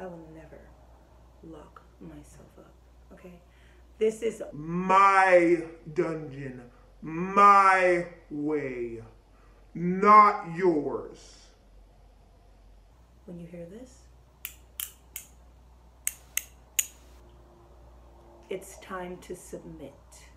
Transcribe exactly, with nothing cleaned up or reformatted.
I will never lock myself up, okay? This is my dungeon, my way, not yours. When you hear this, it's time to submit.